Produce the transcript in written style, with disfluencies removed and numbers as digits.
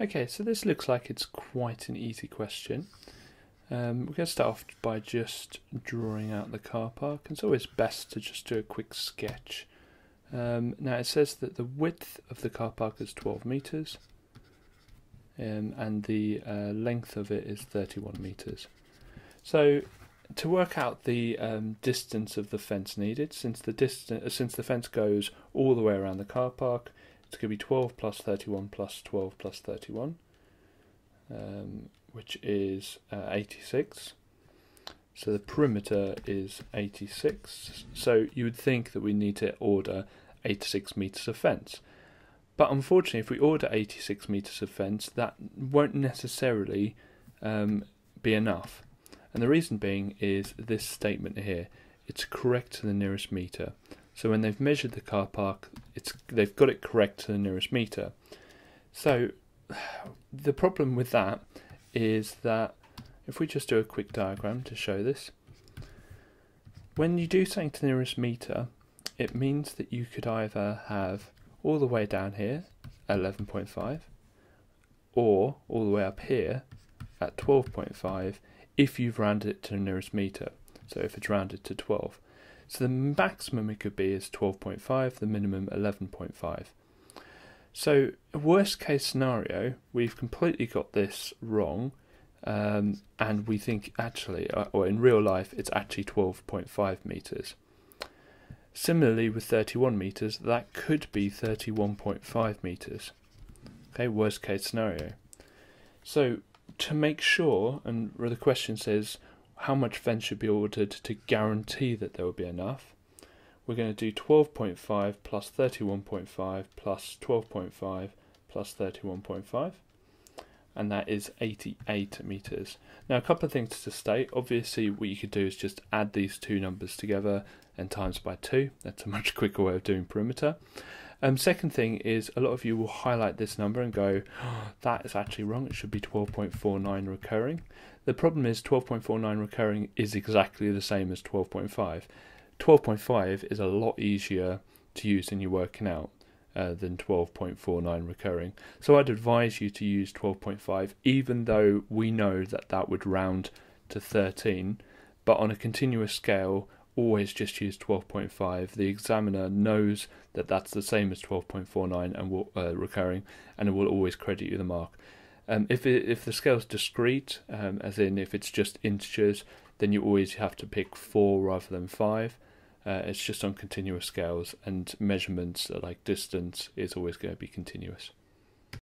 Okay, so this looks like it's quite an easy question. We're going to start off by just drawing out the car park. It's always best to just do a quick sketch. Now it says that the width of the car park is 12 metres and the length of it is 31 metres. So to work out the distance of the fence needed, since the fence goes all the way around the car park, it's going to be 12 plus 31 plus 12 plus 31, which is 86. So the perimeter is 86. So you would think that we need to order 86 metres of fence. But unfortunately, if we order 86 metres of fence, that won't necessarily be enough. And the reason being is this statement here. It's correct to the nearest metre. So when they've measured the car park, they've got it correct to the nearest metre. So the problem with that is that if we just do a quick diagram to show this, when you do something to the nearest metre, it means that you could either have all the way down here, 11.5, or all the way up here at 12.5 if you've rounded it to the nearest metre, so if it's rounded to 12. So the maximum it could be is 12.5, the minimum 11.5. So worst case scenario, we've completely got this wrong, and we think actually, or in real life, it's actually 12.5 metres. Similarly with 31 metres, that could be 31.5 metres. Okay, worst case scenario. So to make sure, and the question says, how much fence should be ordered to guarantee that there will be enough? We're going to do 12.5 plus 31.5 plus 12.5 plus 31.5, and that is 88 metres. Now a couple of things to state. Obviously what you could do is just add these two numbers together and times by 2. That's a much quicker way of doing perimeter. Second thing is, a lot of you will highlight this number and go, oh, that is actually wrong, it should be 12.49 recurring. The problem is 12.49 recurring is exactly the same as 12.5. 12.5 is a lot easier to use in your working out than 12.49 recurring. So I'd advise you to use 12.5, even though we know that that would round to 13, but on a continuous scale, always just use 12.5. The examiner knows that that's the same as 12.49 and will, recurring, and it will always credit you the mark. If the scale's discrete, as in if it's just integers, then you always have to pick 4 rather than 5. It's just on continuous scales, and measurements like distance is always going to be continuous.